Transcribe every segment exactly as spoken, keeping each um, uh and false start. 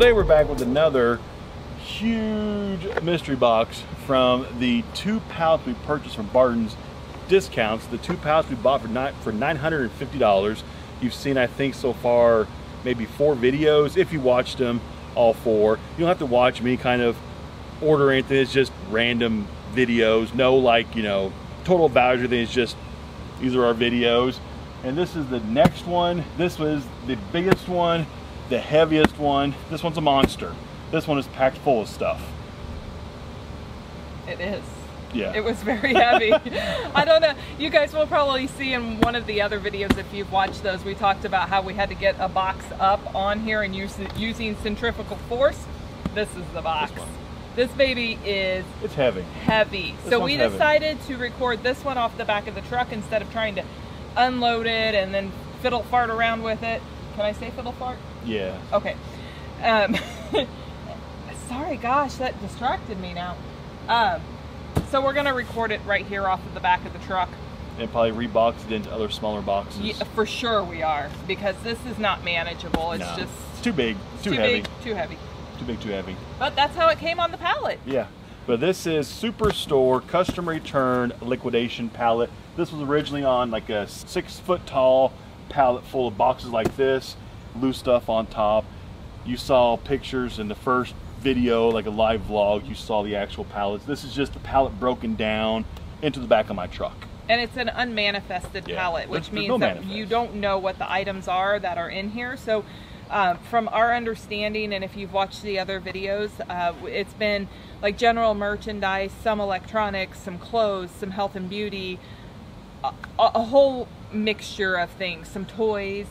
today we're back with another huge mystery box from the two pallets we purchased from Barton's Discounts. The two pallets we bought for nine for nine hundred fifty dollars. You've seen, I think, so far maybe four videos if you watched them all four. You don't have to watch me kind of order anything. It's just random videos. No, like, you know, total value thing. It's just these are our videos. And this is the next one. This was the biggest one, the heaviest one. This one's a monster. This one is packed full of stuff. It is. Yeah. It was very heavy. I don't know. You guys will probably see in one of the other videos, if you've watched those, we talked about how we had to get a box up on here and use, using centrifugal force. This is the box. This, this baby is it's heavy. Heavy. This so we decided heavy. to record this one off the back of the truck instead of trying to unload it and then fiddle fart around with it. Can I say fiddle fart? Yeah. Okay. Um, sorry, gosh, that distracted me now. Um, so we're going to record it right here off of the back of the truck. And probably rebox it into other smaller boxes. Yeah, for sure we are, because this is not manageable. It's no. just it's too big, it's too, too heavy. Big, too heavy. Too big, too heavy. But that's how it came on the pallet. Yeah. But this is Superstore Custom Return Liquidation Pallet. This was originally on like a six foot tall pallet full of boxes like this, loose stuff on top. You saw pictures in the first video, like a live vlog, you saw the actual pallets. This is just the pallet broken down into the back of my truck. And it's an unmanifested yeah. pallet, which there's, means there's no that manifest. You don't know what the items are that are in here. So uh, from our understanding, and if you've watched the other videos, uh, it's been like general merchandise, some electronics, some clothes, some health and beauty, A, a whole mixture of things, some toys.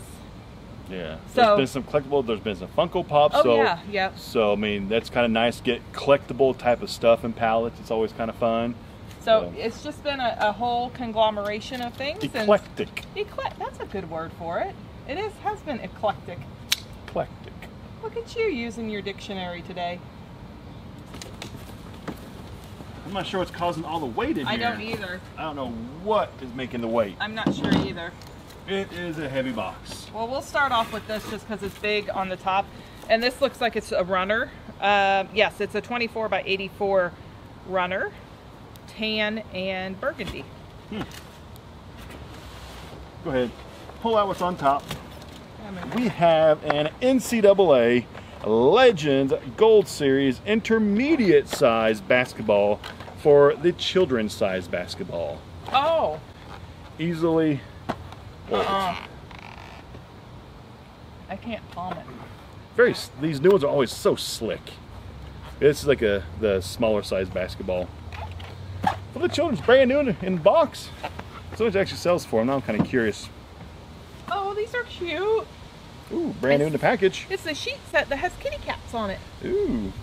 Yeah. So there's been some collectible. There's been some Funko Pops. Oh so, yeah, yeah. So I mean, that's kind of nice to get collectible type of stuff in pallets. It's always kind of fun. So, so it's just been a, a whole conglomeration of things. Eclectic. Eclectic. That's a good word for it. It is has been eclectic. Eclectic. Look at you using your dictionary today. I'm not sure what's causing all the weight in here. I don't either. I don't know what is making the weight. I'm not sure either. It is a heavy box. Well, we'll start off with this just because it's big on the top. And this looks like it's a runner. Uh, yes, it's a twenty-four by eighty-four runner, tan and burgundy. Hmm. Go ahead, pull out what's on top. We have an N C double A Legends Gold Series intermediate size basketball for the children's size basketball. Oh. Easily. Uh-uh. I can't palm it. Very, these new ones are always so slick. It's like a the smaller size basketball. Well, the children's brand new in, in the box. So much actually sells for them. Now I'm kind of curious. Oh, these are cute. Ooh, brand it's, new in the package. It's a sheet set that has kitty cats on it. Ooh.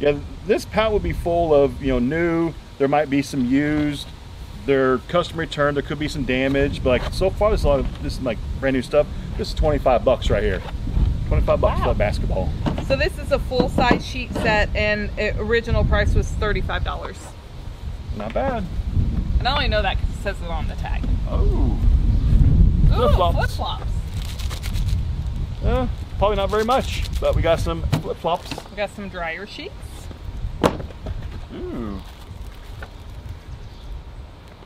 Yeah, this pallet would be full of, you know, new. There might be some used. They're custom returned. There could be some damage. But like so far, there's a lot of this is like brand new stuff. This is twenty-five bucks right here. twenty-five bucks wow. for a basketball. So this is a full size sheet set, and it, original price was thirty-five dollars. Not bad. And I only know that because it says it on the tag. Oh. Flip flops. Flip flops. Uh, probably not very much, but we got some flip-flops. We got some dryer sheets. Ooh.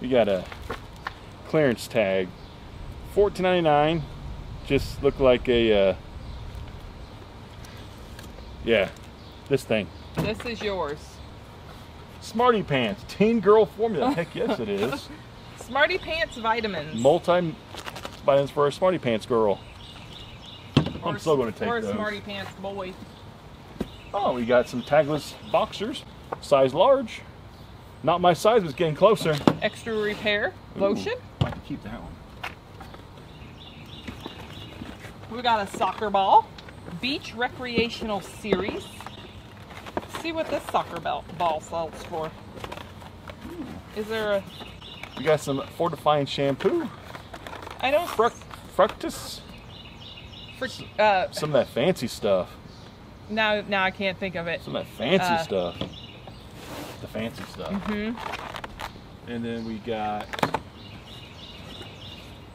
We got a clearance tag. fourteen ninety-nine. Just looked like a, uh, yeah, this thing. This is yours. Smarty Pants, teen girl formula. Heck yes it is. Smarty Pants vitamins. Multi-vitamins for a Smarty Pants girl. I'm still going to take those. Or a Smarty Pants boy. Oh, we got some tagless boxers, size large. Not my size, but it's getting closer. Extra repair lotion. Ooh, I can keep that one. We got a soccer ball, beach recreational series. Let's see what this soccer ball ball sells for. Is there a? We got some fortifying shampoo. I don't. Fruct fructus. Uh, some of that fancy stuff. Now, now I can't think of it. Some of that fancy uh, stuff. The fancy stuff. Mm-hmm. And then we got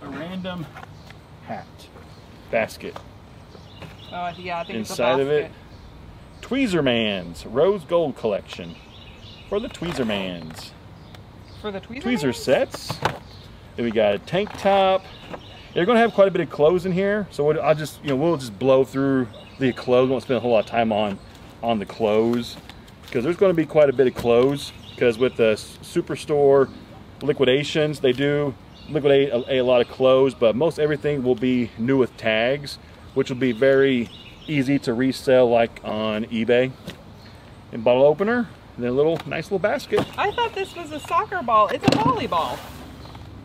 a random hat basket. Oh, yeah, I think inside it's a of it, Tweezerman's Rose Gold Collection for the Tweezermans. For the Tweezermans? Tweezer sets. Then we got a tank top. They're going to have quite a bit of clothes in here, so I'll just, you know, we'll just blow through the clothes. We won't spend a whole lot of time on on the clothes because there's going to be quite a bit of clothes. Because with the Superstore liquidations, they do liquidate a, a lot of clothes, but most everything will be new with tags, which will be very easy to resell like on eBay. And bottle opener, and then a little nice little basket. I thought this was a soccer ball. It's a volleyball.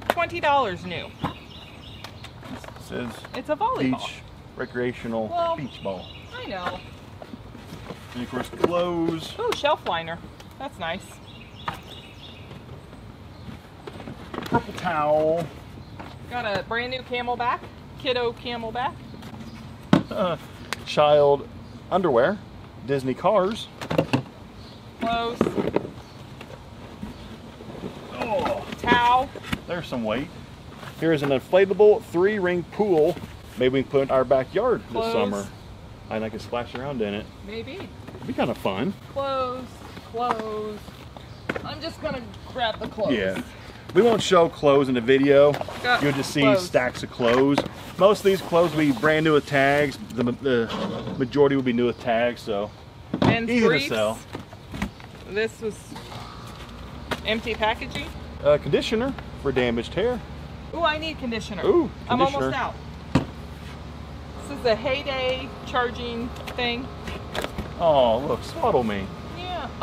twenty dollars new. It says it's a volleyball. Beach recreational well, beach ball. I know. And of course clothes. Oh, shelf liner. That's nice. Purple towel. Got a brand new Camelback. Kiddo Camelback. Uh, child underwear. Disney cars. Clothes. Oh. Towel. There's some weight. Here is an inflatable three-ring pool. Maybe we can put it in our backyard Clothes. This summer. I like to splash around in it. Maybe. It'd be kind of fun. Clothes. Clothes. I'm just gonna grab the clothes. Yeah. We won't show clothes in the video. Got You'll just see clothes. Stacks of clothes. Most of these clothes will be brand new with tags. The, the majority will be new with tags, so and easy briefs. To sell. This was empty packaging. Uh, conditioner for damaged hair. Ooh, I need conditioner. Ooh, conditioner. I'm almost out. This is a Heyday charging thing. Oh, look, Swaddle Me.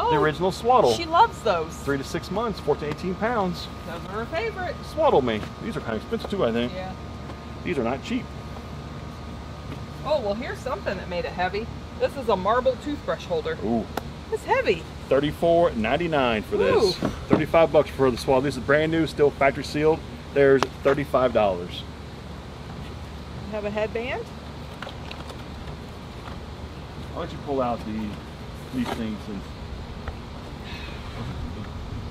Oh, the original Swaddle. She loves those. Three to six months, fourteen to eighteen pounds. Those are her favorite. Swaddle Me. These are kind of expensive too, I think. Yeah. These are not cheap. Oh, well, here's something that made it heavy. This is a marble toothbrush holder. Ooh. It's heavy. thirty-four ninety-nine for this. Ooh. thirty-five bucks for the Swaddle. This is brand new, still factory sealed. There's thirty-five dollars. Have a headband. I'll let you pull out the these things and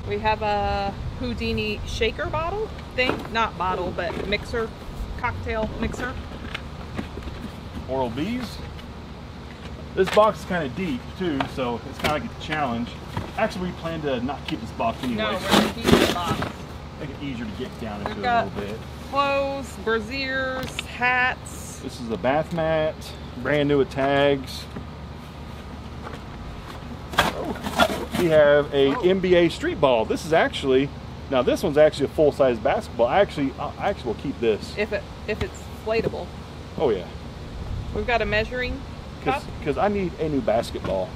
we have a Houdini shaker bottle thing. Not bottle, but mixer. Cocktail mixer. Oral B's. This box is kind of deep, too, so it's kind of like a challenge. Actually, we plan to not keep this box anyway. No, we're going to keep the box. Make it easier to get down into it a little bit. Clothes, brassieres, hats. This is a bath mat. Brand new with tags. We have a oh. N B A street ball. This is actually, now this one's actually a full-size basketball. I actually, I actually will keep this. If it, if it's inflatable. Oh yeah. We've got a measuring cup. Because I need a new basketball.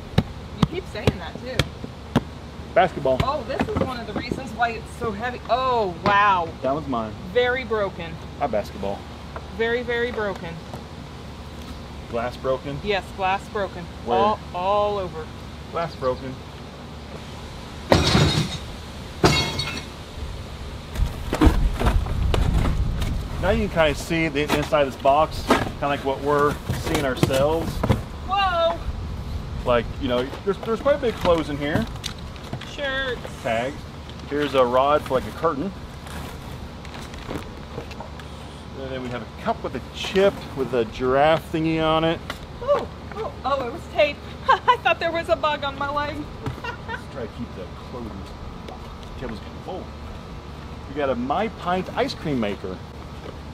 You keep saying that too. Basketball. Oh, this is one of the reasons why it's so heavy. Oh, wow. That one's mine. Very broken. My basketball. Very, very broken. Glass broken? Yes, glass broken. Where? All, all over. Glass broken. Now you can kind of see the inside of this box, kind of like what we're seeing ourselves. Whoa! Like, you know, there's, there's quite a bit of clothes in here. Shirts. Tags. Here's a rod for like a curtain. And then we have a cup with a chip with a giraffe thingy on it. Oh, oh, oh it was tape. I thought there was a bug on my leg. Let's try to keep that clothing. The table's getting full. We got a My Pint ice cream maker.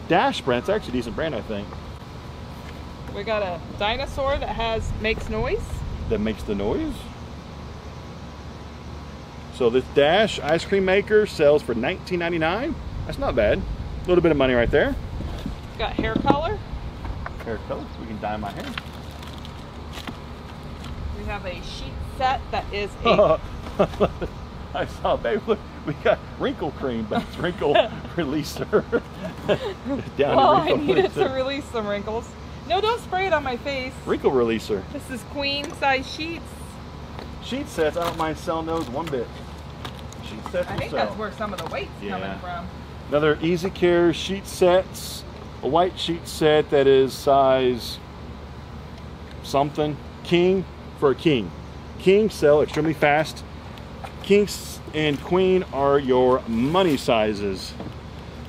DASH brand. It's actually a decent brand, I think. We got a dinosaur that has makes noise. That makes the noise. So this DASH ice cream maker sells for nineteen ninety-nine. That's not bad. A little bit of money right there. Got hair color. Hair color. So we can dye my hair. We have a sheet set that is a. I saw, babe, look, we got wrinkle cream, but it's wrinkle releaser. Down well, I needed to release some wrinkles. No, don't spray it on my face. Wrinkle releaser. This is queen size sheets. Sheet sets, I don't mind selling those one bit. Sheet sets I think sell. That's where some of the weight's yeah. coming from. Another Easy Care sheet sets. A white sheet set that is size something. King for a king. King sell extremely fast. Kinks and queen are your money sizes.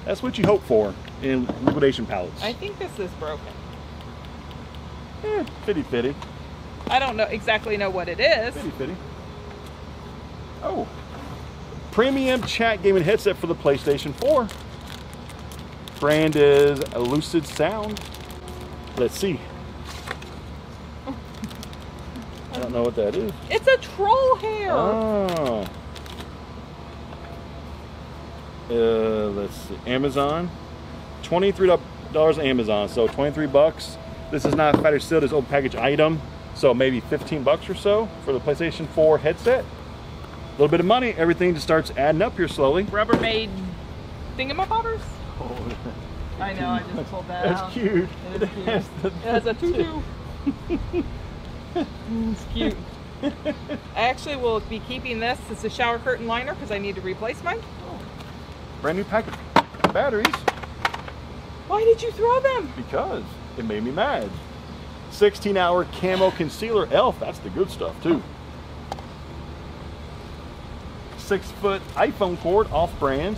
That's what you hope for in liquidation pallets. I think this is broken. Eh, fitty fitty. I don't know exactly know what it is. Fitty fitty. Oh. Premium chat gaming headset for the PlayStation four. Brand is Lucid Sound. Let's see. I don't know what that is. It's a troll hair. Oh. Uh, let's see. Amazon. twenty-three dollars on Amazon, so twenty-three bucks. This is not factory sealed, this old package item. So maybe fifteen bucks or so for the PlayStation four headset. A little bit of money, everything just starts adding up here slowly. Rubbermaid thingamabobbers? Oh, I know, I just pulled that That's out. Cute. It is cute. It has, the, it has a tutu. It's cute. I actually will be keeping this as a shower curtain liner because I need to replace mine. Oh. Brand new pack of batteries. Why did you throw them? Because it made me mad. sixteen hour camo concealer elf. That's the good stuff too. Six foot iPhone cord, off brand.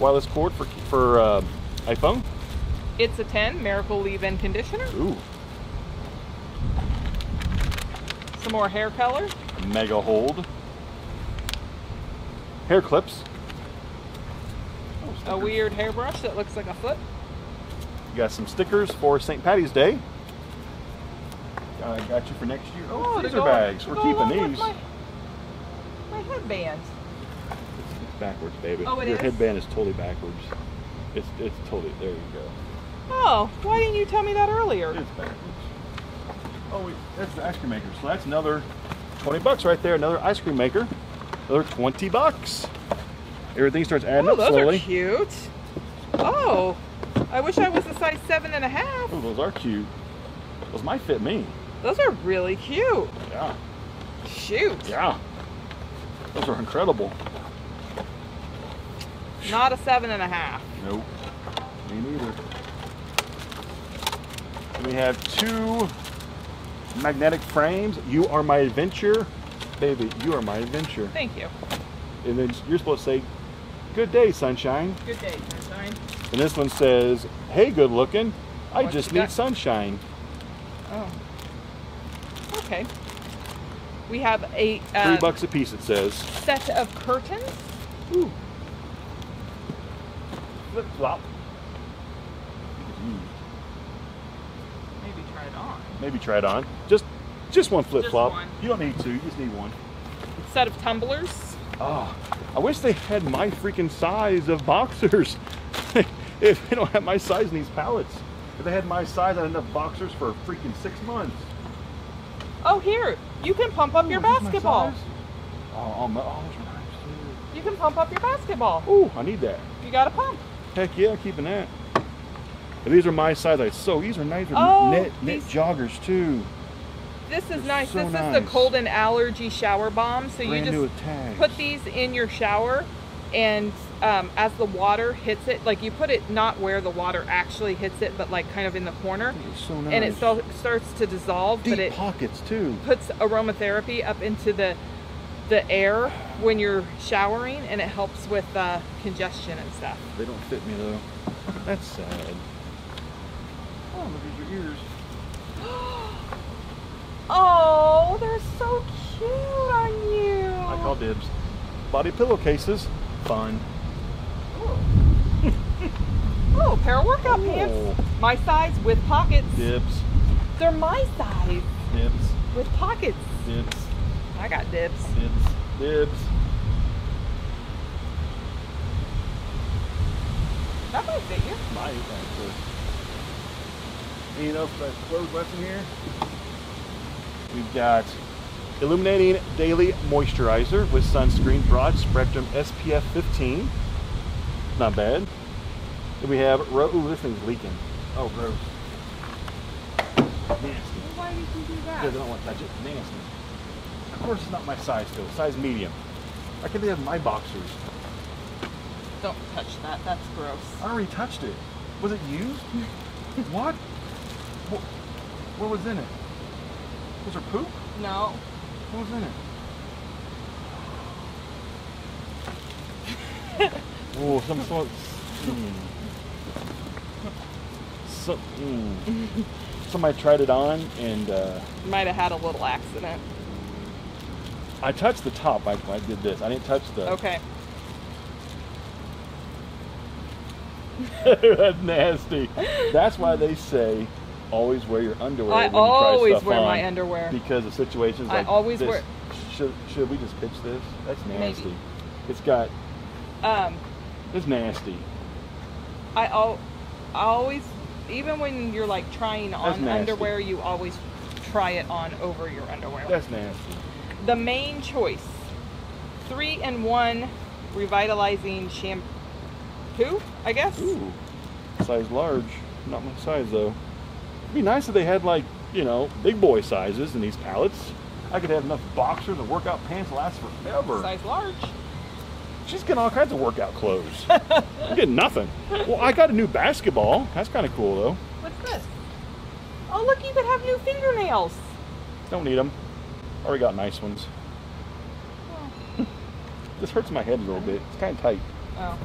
Wireless cord for, for uh, iPhone. It's a ten miracle leave-in conditioner. Ooh. Some more hair color. Mega hold. Hair clips. Oh, a weird hairbrush that looks like a foot. You got some stickers for Saint Patty's Day. I got you for next year. Oh, oh these are bags. We're keeping these. My, my headband. It's, it's backwards, baby. Oh, it Your is? headband is totally backwards. It's it's totally, there you go. Oh, why didn't you tell me that earlier? It's backwards. Oh, wait, that's the ice cream maker. So that's another twenty bucks right there. Another ice cream maker. Another twenty bucks. Everything starts adding oh, up slowly. Oh, those are cute. Oh, I wish I was a size seven and a half. Oh, those are cute. Those might fit me. Those are really cute. Yeah. Shoot. Yeah. Those are incredible. Not a seven and a half. Nope. Me neither. And we have two magnetic frames. You are my adventure. Baby, you are my adventure. Thank you. And then you're supposed to say, good day, sunshine. Good day, sunshine. And this one says, hey, good looking. I what just need got? sunshine. Oh. Okay. We have a um, three bucks a piece. It says set of curtains. Ooh. Flip flop. Mm. Maybe try it on. Maybe try it on. Just, just one flip just flop. One. You don't need two. You just need one. Set of tumblers. Oh, I wish they had my freaking size of boxers. If they don't have my size in these pallets. If they had my size, I had enough boxers for freaking six months. Oh, here. You can pump up Ooh, your basketball. Oh, I'm, oh, you can pump up your basketball. Ooh, I need that. You got a pump. Heck yeah, keeping that. And these are my size. I so these are nice. Oh, knit, knit these, joggers, too. This is They're nice. So this nice. is the cold and allergy shower bomb. So Brand you just put these in your shower and... Um, as the water hits it, like you put it not where the water actually hits it, but like kind of in the corner, so nice. and it so, starts to dissolve. Deep but it pockets too. Puts aromatherapy up into the the air when you're showering, and it helps with uh, congestion and stuff. They don't fit me though. That's sad. Oh, look at your ears. Oh, they're so cute on you. I call dibs. Body pillowcases, fun. Oh, a pair of workout Ooh. pants. My size with pockets. Dibs. They're my size. Dibs. With pockets. Dibs. I got dibs. Dibs. Dibs. That might fit you. Might actually. Anything else that's clothes left in here? We've got Illuminating Daily Moisturizer with Sunscreen Broad Spectrum S P F fifteen. Not bad. We have, ooh, this thing's leaking. Oh, gross. Nasty. Why did you do that? Because I don't want to touch it. Nasty. Of course, it's not my size, though. Size medium. I can't have my boxers. Don't touch that. That's gross. I already touched it. Was it used? What? what? What was in it? Was there poop? No. What was in it? Oh, some sort of... Mm. So, mm. somebody tried it on and... Uh, might have had a little accident. I touched the top like when I did this. I didn't touch the... Okay. That's nasty. That's why they say always wear your underwear. I when you always try stuff wear on my underwear. Because of situations like I always this. Wear... Should, should we just pitch this? That's nasty. Maybe. It's got... Um, it's nasty. I, al I always... Even when you're like trying on underwear, you always try it on over your underwear. That's nasty. The main choice. three in one revitalizing shampoo, I guess. Ooh. Size large. Not my size though. It'd be nice if they had like, you know, big boy sizes in these pallets. I could have enough boxers and workout pants to last forever. Size large. She's getting all kinds of workout clothes. I'm getting nothing. Well, I got a new basketball. That's kind of cool, though. What's this? Oh, look, you could have new fingernails. Don't need them. I already got nice ones. Oh. This hurts my head a little bit. It's kind of tight. Oh.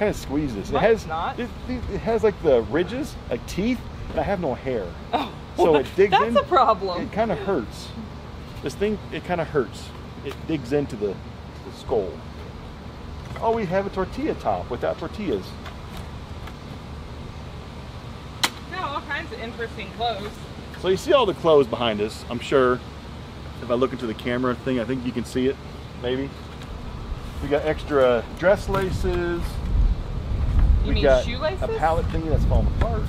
Kind of squeezes. It has, not. It, it has, like, the ridges, like teeth, and I have no hair. Oh, so well, it digs that's in. That's a problem. It kind of hurts. This thing, it kind of hurts. It digs into the, the skull. Oh, we have a tortilla top without tortillas. Yeah, all kinds of interesting clothes. So you see all the clothes behind us, I'm sure. If I look into the camera thing, I think you can see it, maybe. We got extra dress laces. You we mean got shoelaces? A palette thingy that's falling apart.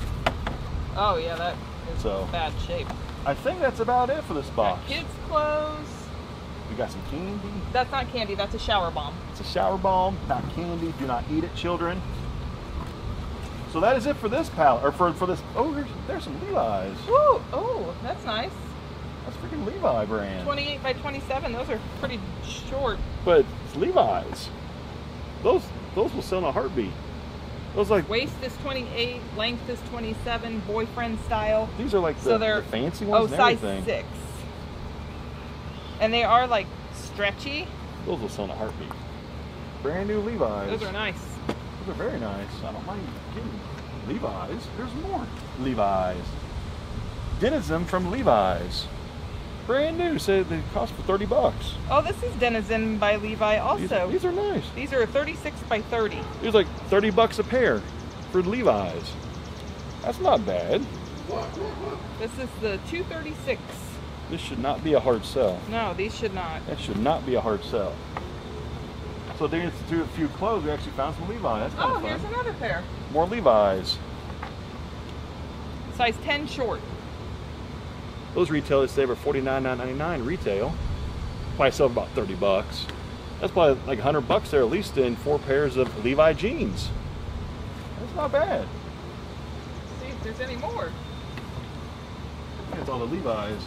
Oh yeah, that is so, bad shape. I think that's about it for this box. Got kids' clothes. We got some candy. That's not candy, that's a shower bomb. It's a shower bomb, not candy. Do not eat it, children. So that is it for this palette, or for, for this, oh, there's, there's some Levi's. Ooh, oh, that's nice. That's freaking Levi brand. twenty-eight by twenty-seven, those are pretty short. But it's Levi's. Those, those will sell in a heartbeat. Those like. Waist is twenty-eight, length is twenty-seven, boyfriend style. These are like the, so they're, the fancy ones oh, and size six. And they are like stretchy. Those will sell in a heartbeat. Brand new Levi's. Those are nice. Those are very nice. I don't mind getting Levi's. There's more Levi's. Denizen from Levi's. Brand new. Said they cost for thirty bucks. Oh, this is Denizen by Levi also. These, these are nice. These are thirty-six by thirty. These are like thirty bucks a pair for Levi's. That's not bad. This is the two thirty-six. This should not be a hard sell. No, these should not. That should not be a hard sell. So digging through a few clothes, we actually found some Levi's. That's kind of fun. Here's another pair. More Levi's. Size ten short. Those retailers say were forty-nine ninety-nine retail. Probably sell for about thirty bucks. That's probably like a hundred bucks there at least in four pairs of Levi jeans. That's not bad. Let's see if there's any more. That's all the Levi's.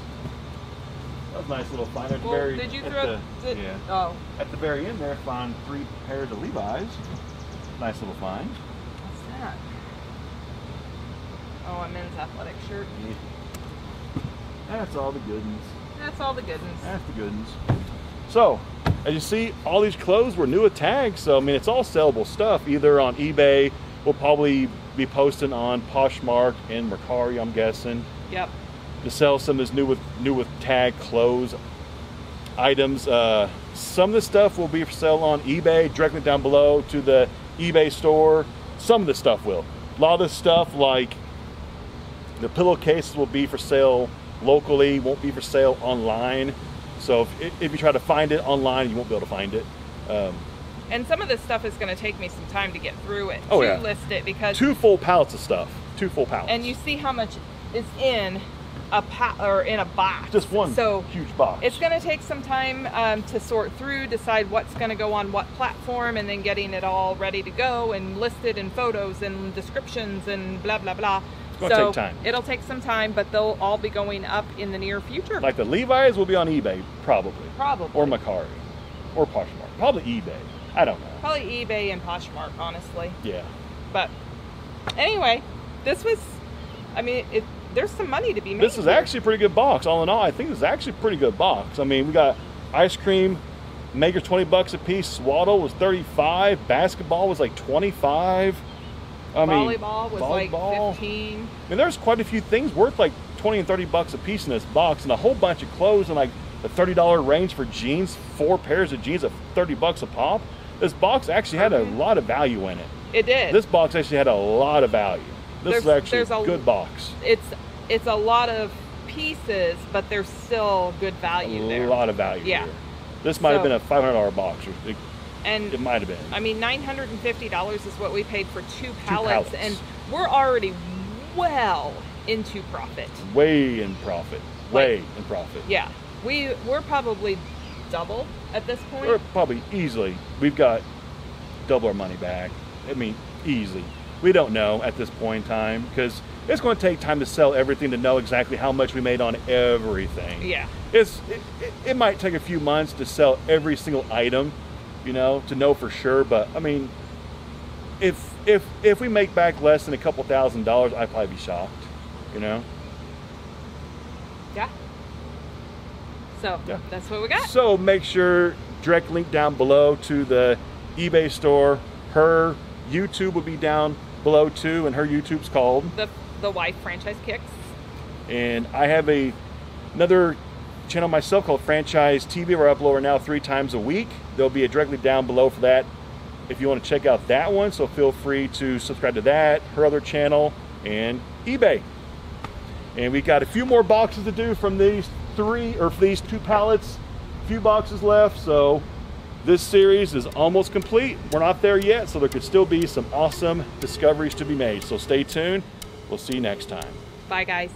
That was a nice little find. Well, very, did you throw at the, did, yeah. Oh. At the very end there, find three pairs of Levi's. Nice little find. What's that? Oh, a men's athletic shirt. Yeah. That's all the good ones. That's all the good ones. That's the good ones. So, as you see, all these clothes were new with tags. So, I mean, it's all sellable stuff, either on eBay. We'll probably be posting on Poshmark and Mercari, I'm guessing. Yep. To sell some of this new with new with tag clothes items. Uh, some of the stuff will be for sale on eBay, directly down below to the eBay store. Some of the stuff will. A lot of the stuff like the pillowcases will be for sale locally, won't be for sale online. So if, if you try to find it online, you won't be able to find it. Um, and some of this stuff is going to take me some time to get through it oh to yeah. list it because two full pallets of stuff, two full pallets. And you see how much is in. A pot or in a box, just one so huge box. It's going to take some time um, to sort through, decide what's going to go on what platform, and then getting it all ready to go and listed in photos and descriptions and blah blah blah. It's going to so take time. It'll take some time, but they'll all be going up in the near future. Like the Levi's will be on eBay probably, probably or Mercari or Poshmark, probably eBay. I don't know. Probably eBay and Poshmark, honestly. Yeah. But anyway, this was. I mean it. There's some money to be made. This is here. Actually a pretty good box. All in all, I think this is actually a pretty good box. I mean, we got ice cream, Maker's twenty bucks a piece. Swaddle was thirty-five. Basketball was like twenty-five. I volleyball mean, was volleyball was like fifteen. I mean, there's quite a few things worth like twenty and thirty bucks a piece in this box, and a whole bunch of clothes in like the thirty dollar range for jeans, four pairs of jeans at thirty bucks a pop. This box actually had a lot of value in it. It did. This box actually had a lot of value. This there's, is actually there's a good box. It's it's a lot of pieces, but there's still good value a there. A lot of value. Yeah. Here. This might so, have been a five hundred dollar box. Or it, and it might have been. I mean, nine hundred fifty dollars is what we paid for two pallets, two pallets, and we're already well into profit. Way in profit. Way like, in profit. Yeah. We we're probably double at this point. We're probably easily. We've got double our money back. I mean, easily. We don't know at this point in time, because it's going to take time to sell everything to know exactly how much we made on everything. Yeah. It's it, it, it might take a few months to sell every single item, you know, to know for sure. But I mean, if if if we make back less than a couple thousand dollars, I'd probably be shocked, you know. Yeah. So yeah. That's what we got. So make sure direct link down below to the eBay store. Her YouTube will be down below too, and her YouTube's called the the Wife Franchise Kicks. And I have a another channel myself called Franchise T V, where I upload now three times a week. There'll be a direct link down below for that if you want to check out that one. So feel free to subscribe to that, her other channel, and eBay. And we got a few more boxes to do from these three or these two pallets, a few boxes left. So this series is almost complete. We're not there yet, so there could still be some awesome discoveries to be made. So stay tuned. We'll see you next time. Bye, guys.